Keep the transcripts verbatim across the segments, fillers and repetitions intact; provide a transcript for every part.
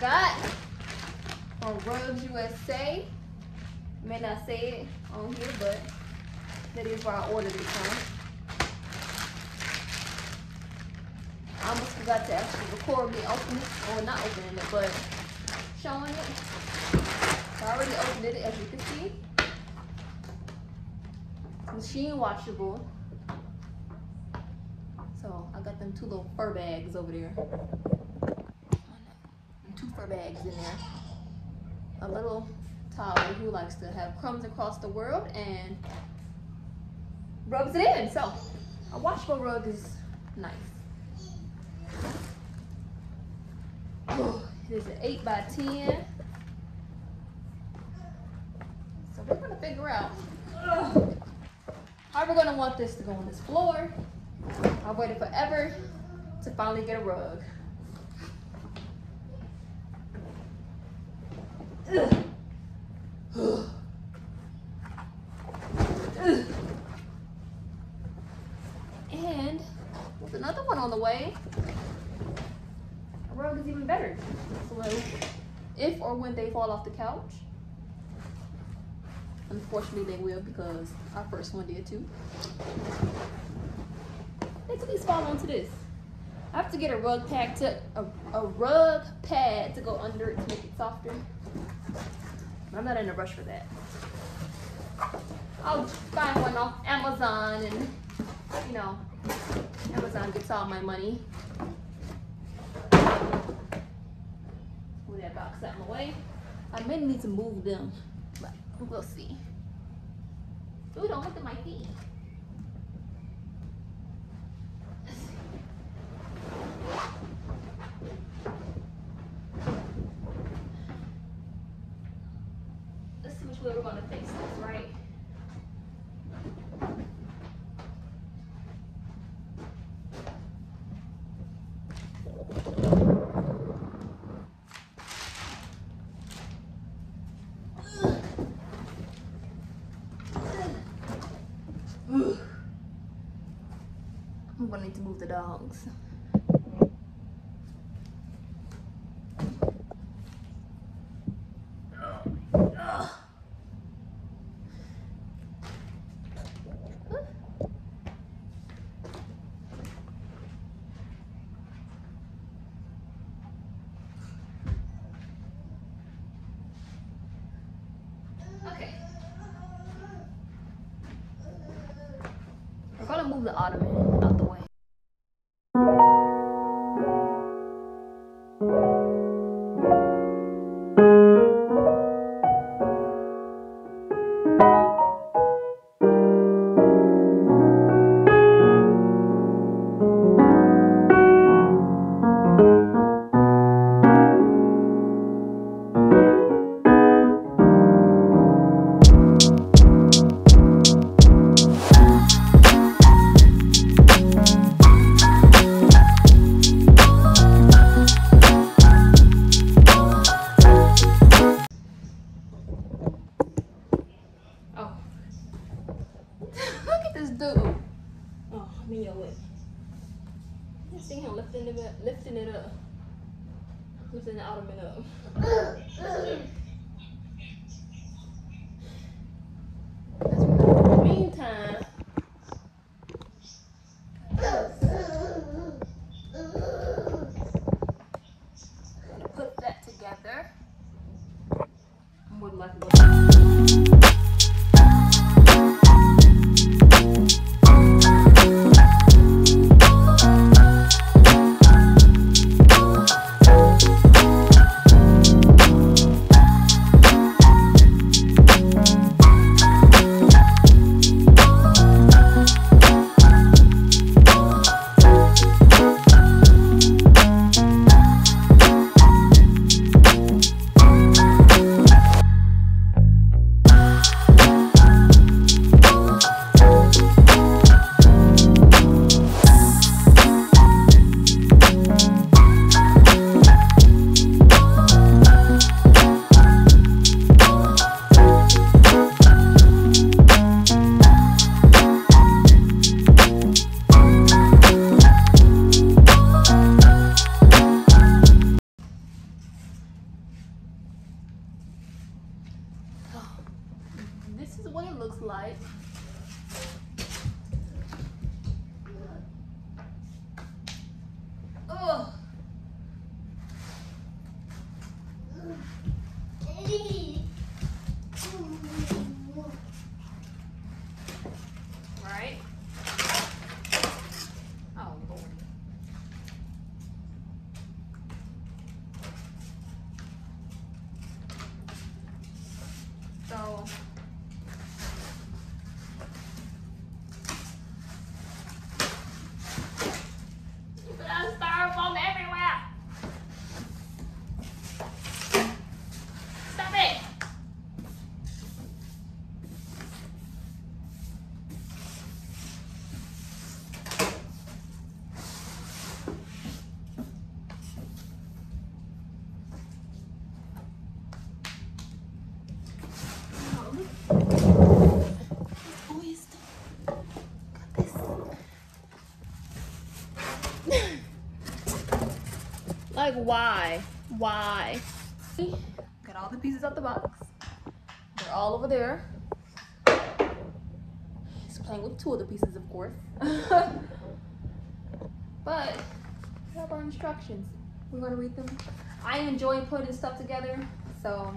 got from Rugs U S A. May not say it on here, but that is where I ordered it from. I almost forgot to actually record me opening it, or not opening it, but showing it. So I already opened it, as you can see. Machine washable. So I got them two little fur bags over there. Two fur bags in there. A little toddler who likes to have crumbs across the world and rubs it in. So a washable rug is nice. It is an eight by ten. So we're gonna figure out how we're gonna want this to go on this floor. I waited forever to finally get a rug. Ugh. Ugh. Ugh. And there's another one on the way. A rug is even better. So if or when they fall off the couch, unfortunately they will, because our first one did too. They could at least fall onto this. I have to get a rug pad to a, a rug pad to go under it to make it softer. But I'm not in a rush for that. I'll find one off Amazon, and you know, Amazon gets all my money. Move that box out of my way. I may need to move them, but we'll see. Ooh, don't look at my feet. We're going to fix this, right? I'm going to need to move the dogs. Move the ottoman out the way. Lifting it up. Lifting the ottoman up. That's right. In the meantime, I'm gonna put that together. I would like to go. like, why? Why? Got all the pieces out the box. They're all over there. He's playing with two of the pieces, of course. But we have our instructions. We're gonna read them. I enjoy putting stuff together, so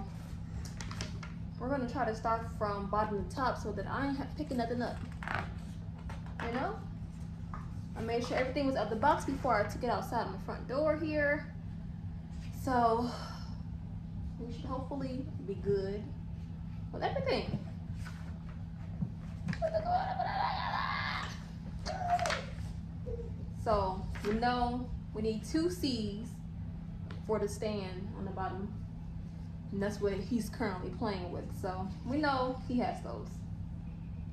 we're gonna try to start from bottom to top so that I ain't picking nothing up. You know? I made sure everything was out the box before I took it outside on the front door here. So we should hopefully be good with everything. So we know we need two C's for the stand on the bottom, and that's what he's currently playing with. So we know he has those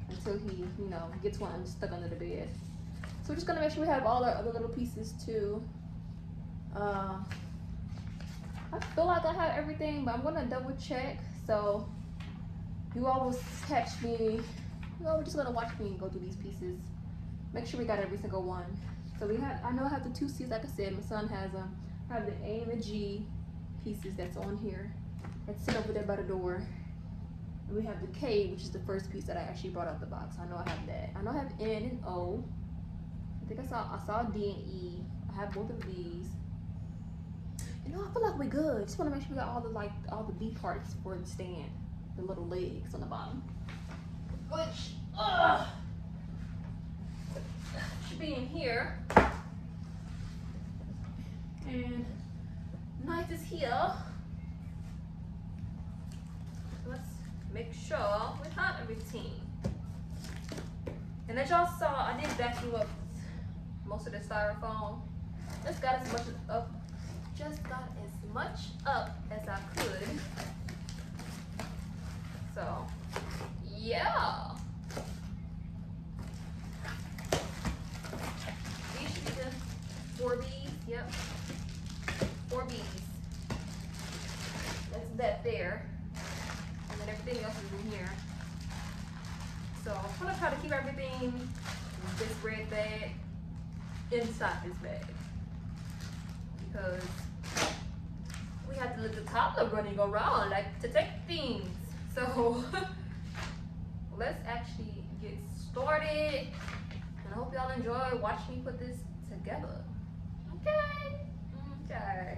until he, you know, gets one stuck under the bed. So we're just gonna make sure we have all our other little pieces too. Uh, I feel like I have everything, but I'm gonna double check. So you always catch me. You know, we're just gonna watch me and go through these pieces. Make sure we got every single one. So we have, I know I have the two C's, like I said, my son has them. I have the A and the G pieces that's on here. That's sit over there by the door. And we have the K, which is the first piece that I actually brought out the box. I know I have that. I know I have N and O. I think I saw, I saw D and E. I have both of these. You know, I feel like we're good. Just wanna make sure we got all the, like, all the B parts for the stand. The little legs on the bottom. Which, ugh! Should be in here, and knife is here. Let's make sure we have everything. And as y'all saw, I did vacuum up most of the styrofoam. Just got as much up, just got as much up as I could. So, yeah. Orbeez, yep, Orbeez. That's that there, and then everything else is in here. So I'm gonna try to keep everything in this red bag inside this bag, because we have to let the toddler running around like to take things. So let's actually get started, and I hope y'all enjoy watching me put this together. Okay. Okay.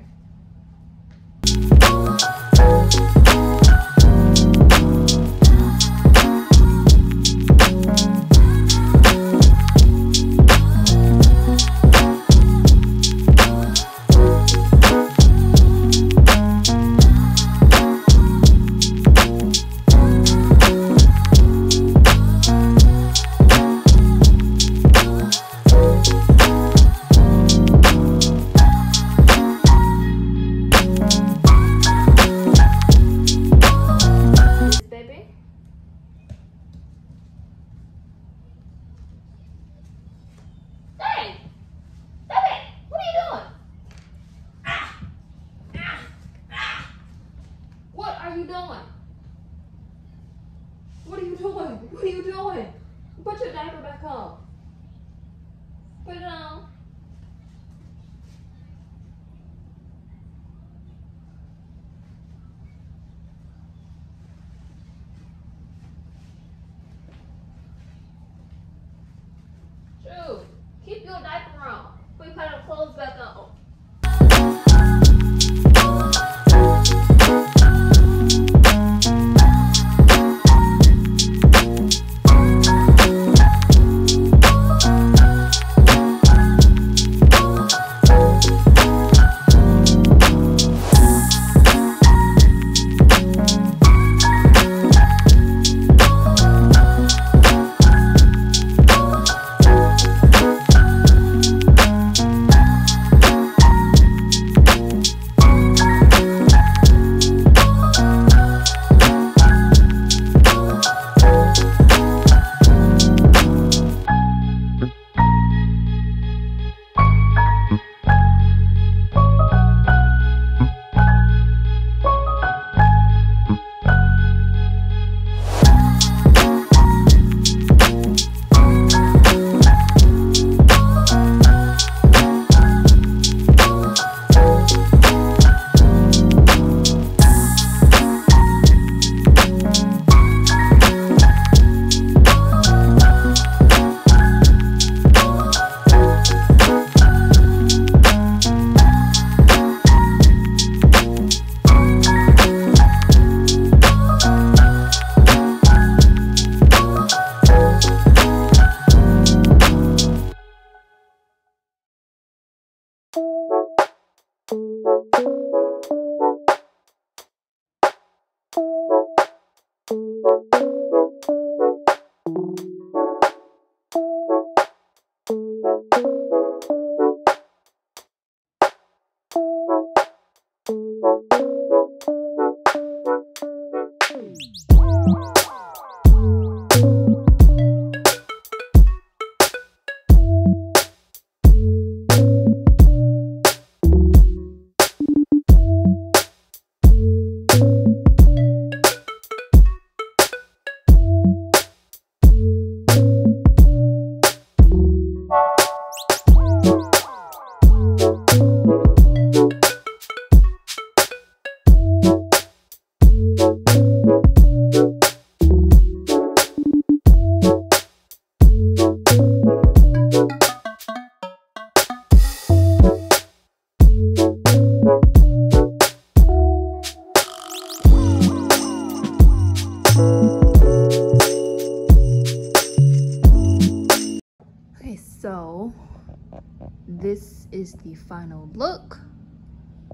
the final look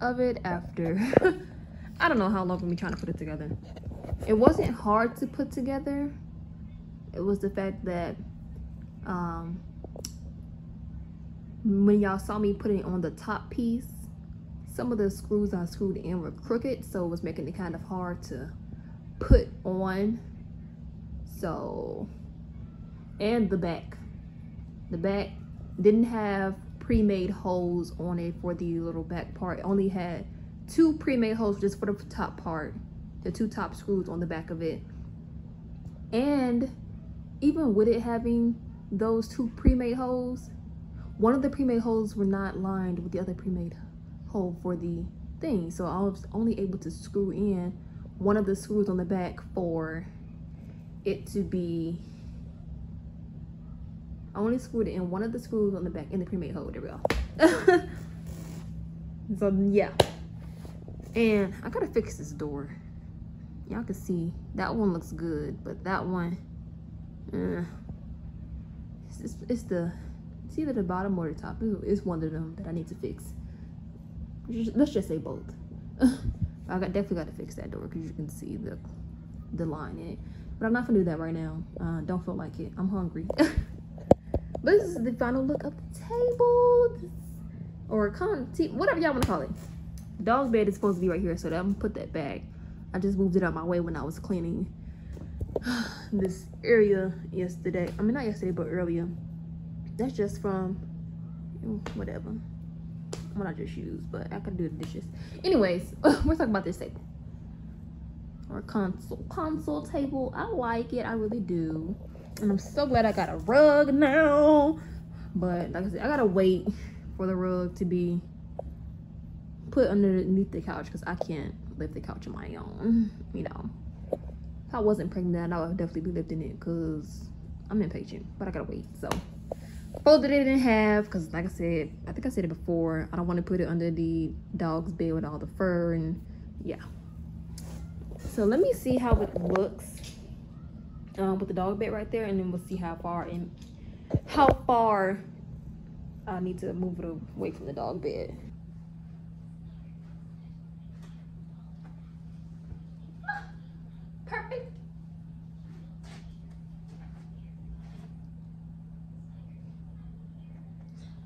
of it after I don't know how long I've been trying to put it together. It wasn't hard to put together. It was the fact that um when y'all saw me putting on the top piece, some of the screws I screwed in were crooked, so it was making it kind of hard to put on. So, and the back the back didn't have pre-made holes on it for the little back part. It only had two pre-made holes just for the top part, the two top screws on the back of it. And even with it having those two pre-made holes, one of the pre-made holes were not lined with the other pre-made hole for the thing, so I was only able to screw in one of the screws on the back for it to be. I only screwed in one of the screws on the back in the pre-made hole. There we go. So yeah, and I gotta fix this door. Y'all can see that one looks good, but that one, uh, it's, it's, it's the. It's either the bottom or the top. It's one of them that I need to fix. Let's just say both. I got, definitely got to fix that door because you can see the the line in it. But I'm not gonna do that right now. Uh, don't feel like it. I'm hungry. But this is the final look of the table, or con whatever y'all want to call it. The dog's bed is supposed to be right here, so that I'm gonna put that back. I just moved it out of my way when I was cleaning this area yesterday. I mean, not yesterday, but earlier. That's just from whatever what I just used, but I could do the dishes anyways. We're talking about this table or console console table. I like it, I really do, and I'm so glad I got a rug now. But like I said, I gotta wait for the rug to be put underneath the couch because I can't lift the couch on my own. You know, if I wasn't pregnant, I would definitely be lifting it because I'm impatient, but I gotta wait. So folded it in half because, like I said, I think I said it before, I don't want to put it under the dog's bed with all the fur. And yeah, so let me see how it looks um, with the dog bed right there, and then we'll see how far and how far I need to move it away from the dog bed.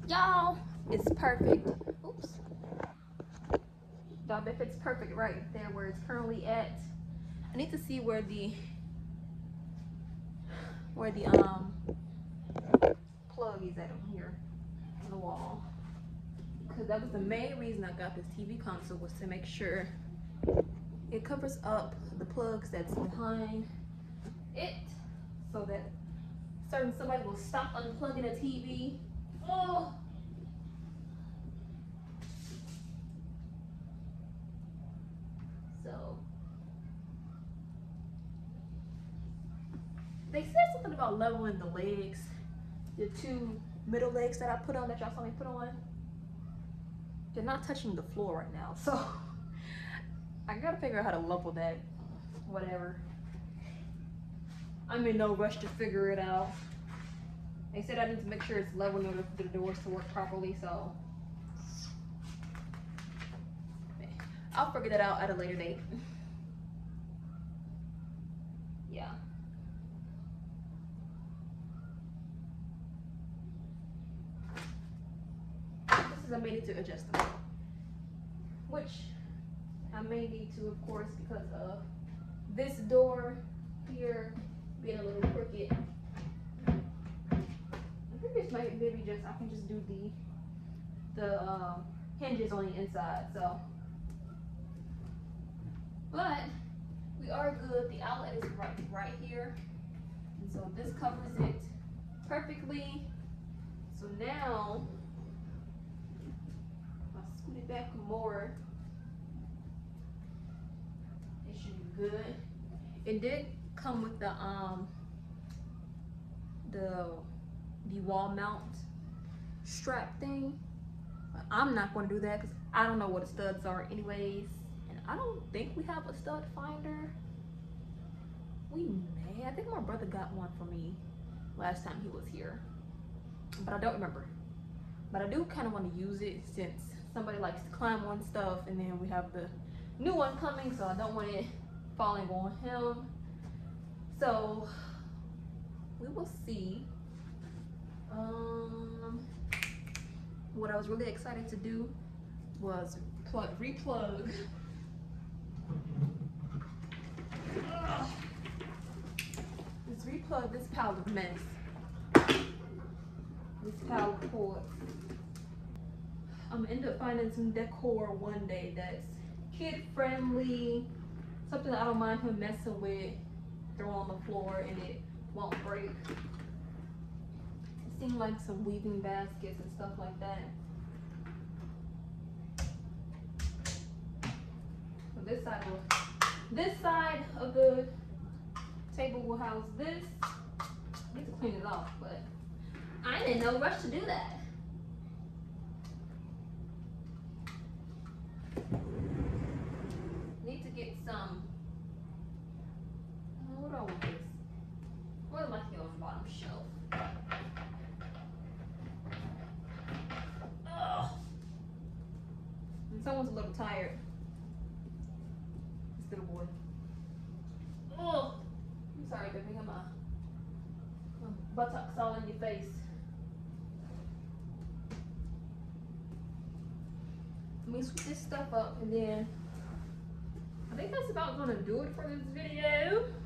Y'all, it's perfect. Oops. Dog bed fits perfect right there where it's currently at. I need to see where the where the um plug is at on here on the wall, because that was the main reason I got this T V console, was to make sure it covers up the plugs that's behind it, so that certain somebody will stop unplugging a T V. Oh. So they said something about leveling the legs, the two middle legs that I put on, that y'all saw me put on. They're not touching the floor right now, so I gotta figure out how to level that. Whatever, I'm in no rush to figure it out. They said I need to make sure it's level in order for the doors to work properly, so I'll figure that out at a later date. Yeah. This is, I may need to adjust them, which I may need to, of course, because of this door here being a little crooked. Might maybe just I can just do the the um, hinges on the inside. So, but we are good. The outlet is right right here, and so this covers it perfectly. So now if I scoot it back more, it should be good. It did come with the um the the wall mount strap thing, but I'm not going to do that because I don't know what the studs are anyways, and I don't think we have a stud finder. We may. I think my brother got one for me last time he was here, but I don't remember. But I do kind of want to use it since somebody likes to climb on stuff, and then we have the new one coming, so I don't want it falling on him. So we will see. Um, what I was really excited to do was plug, replug. Ugh. Let's replug this pile of mess. This pile of cords. I'm gonna end up finding some decor one day that's kid friendly, something that I don't mind him messing with, throw on the floor and it won't break. It seemed like some weaving baskets and stuff like that. So this side will, this side of the table will house this. I need to clean it off, but I ain't in no rush to do that. Need to get some. What do I want this? More than likely on the bottom shelf. Ugh. And someone's a little tired. This little boy. Ugh. I'm sorry, baby. I'm a, my buttocks all in your face. Let me sweep this stuff up, and then I think that's about gonna do it for this video.